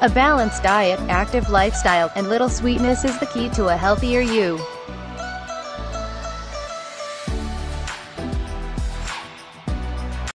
A balanced diet, active lifestyle, and little sweetness is the key to a healthier you.